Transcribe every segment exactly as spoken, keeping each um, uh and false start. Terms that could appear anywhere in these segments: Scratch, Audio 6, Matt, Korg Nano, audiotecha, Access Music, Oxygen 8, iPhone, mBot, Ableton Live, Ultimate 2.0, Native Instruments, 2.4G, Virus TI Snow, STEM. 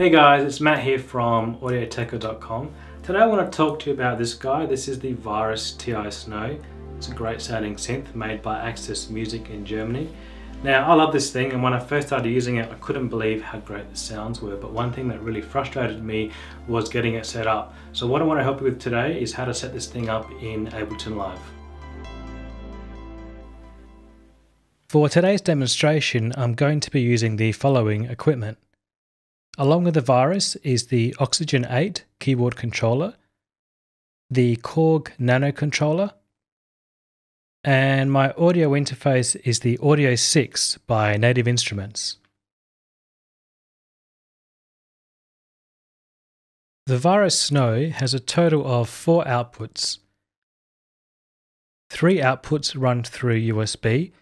Hey guys, it's Matt here from audio techa dot com. Today I want to talk to you about this guy. This is the Virus T I Snow. It's a great sounding synth made by Access Music in Germany. Now I love this thing, and when I first started using it I couldn't believe how great the sounds were, but one thing that really frustrated me was getting it set up. So what I want to help you with today is how to set this thing up in Ableton Live. For today's demonstration I'm going to be using the following equipment. Along with the Virus is the Oxygen eight keyboard controller, the Korg Nano controller, and my audio interface is the Audio six by Native Instruments. The Virus Snow has a total of four outputs. Three outputs run through U S B,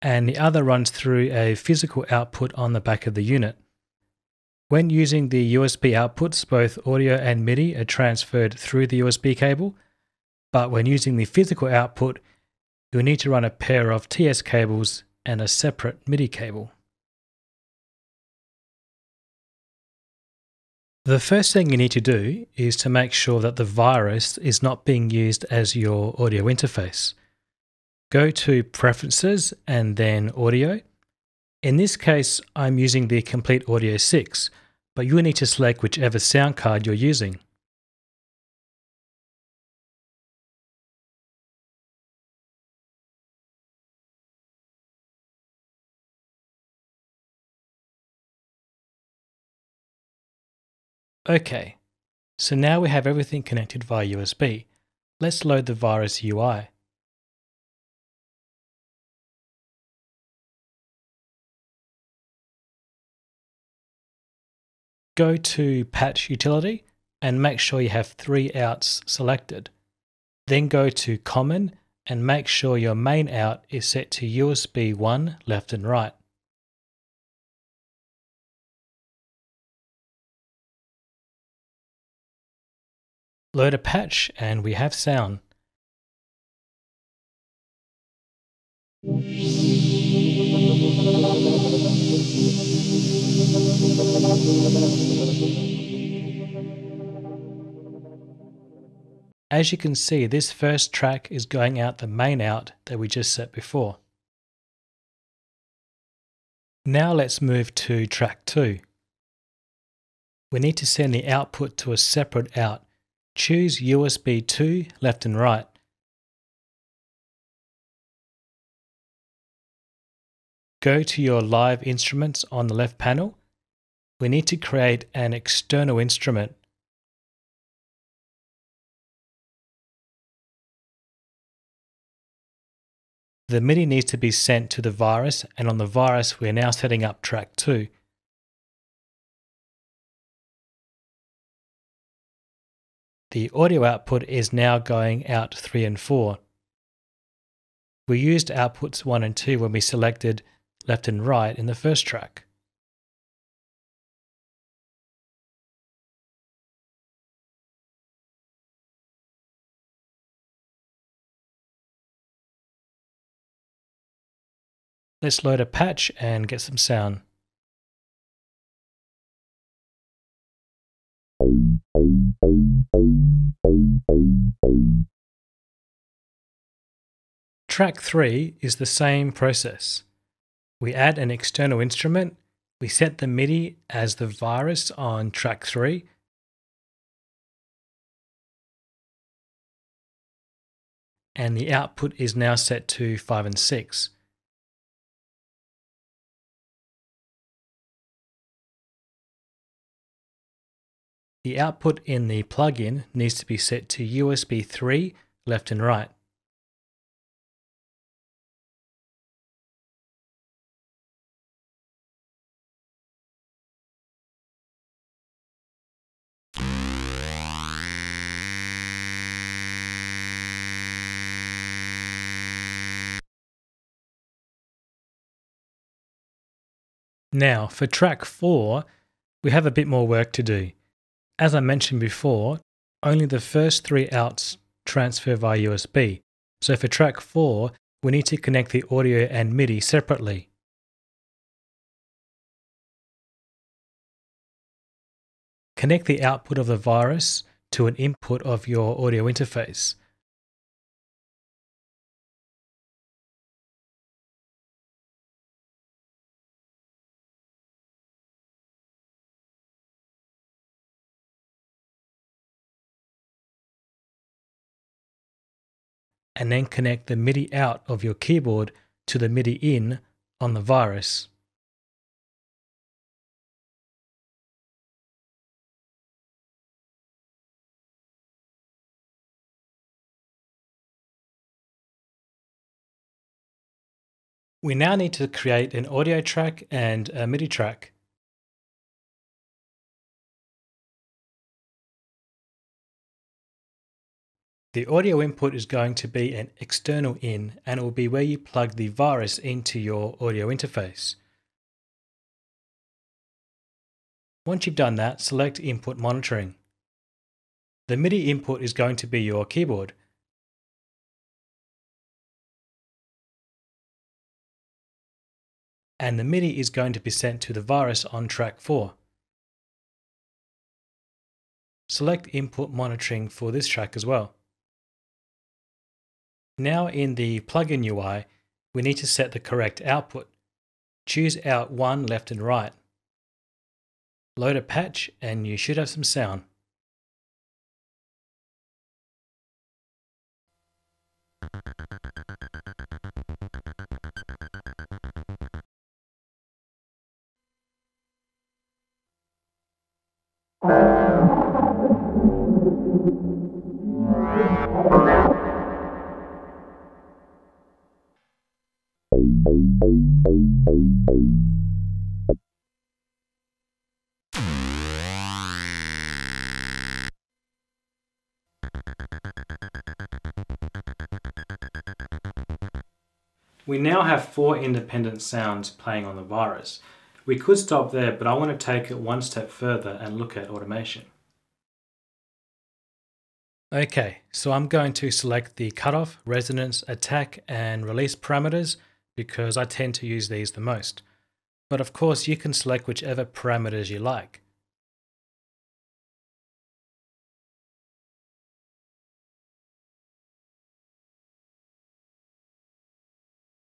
and the other runs through a physical output on the back of the unit. When using the U S B outputs, both audio and MIDI are transferred through the U S B cable, but when using the physical output, you'll need to run a pair of T S cables and a separate MIDI cable. The first thing you need to do is to make sure that the Virus is not being used as your audio interface. Go to Preferences and then Audio. In this case, I'm using the Complete Audio six, but you'll need to select whichever sound card you're using. Okay, so now we have everything connected via U S B. Let's load the Virus U I. Go to Patch Utility and make sure you have three outs selected. Then go to Common and make sure your main out is set to U S B one left and right. Load a patch and we have sound. As you can see, this first track is going out the main out that we just set before. Now let's move to track two. We need to send the output to a separate out. Choose U S B two left and right. Go to your live instruments on the left panel. We need to create an external instrument. The MIDI needs to be sent to the Virus, and on the Virus we are now setting up track two. The audio output is now going out three and four. We used outputs one and two when we selected left and right in the first track. Let's load a patch and get some sound. Track three is the same process. We add an external instrument, we set the MIDI as the Virus on track three, and the output is now set to five and six. The output in the plugin needs to be set to U S B three left and right. Now for track four, we have a bit more work to do. As I mentioned before, only the first three outs transfer via U S B, so for track four, we need to connect the audio and MIDI separately. connect the output of the Virus to an input of your audio interface. And then connect the MIDI out of your keyboard to the MIDI in on the Virus. We now need to create an audio track and a MIDI track. The audio input is going to be an external in, and it will be where you plug the Virus into your audio interface. Once you've done that, select Input Monitoring. The MIDI input is going to be your keyboard. And the MIDI is going to be sent to the Virus on track four. Select Input Monitoring for this track as well. Now in the plugin U I, we need to set the correct output. Choose out one left and right. Load a patch and you should have some sound. We now have four independent sounds playing on the Virus. We could stop there, but I want to take it one step further and look at automation. Okay, so I'm going to select the cutoff, resonance, attack, and release parameters because I tend to use these the most. But of course, you can select whichever parameters you like.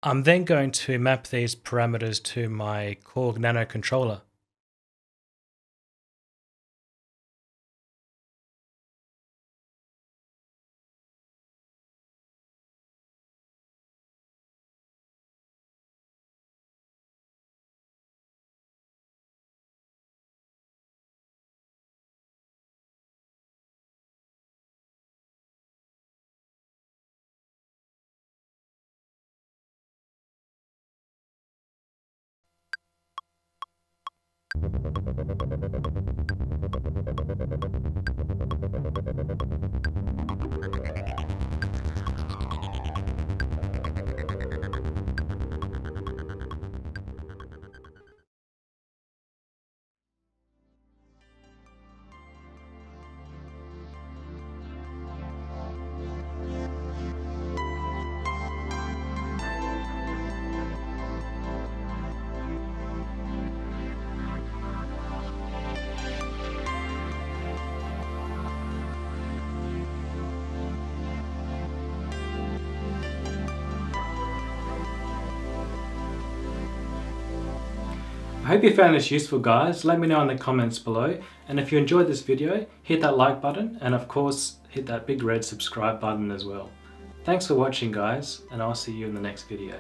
I'm then going to map these parameters to my Korg Nano controller. I hope you found this useful, guys. Let me know in the comments below, and if you enjoyed this video, hit that like button and of course hit that big red subscribe button as well. Thanks for watching, guys, and I'll see you in the next video.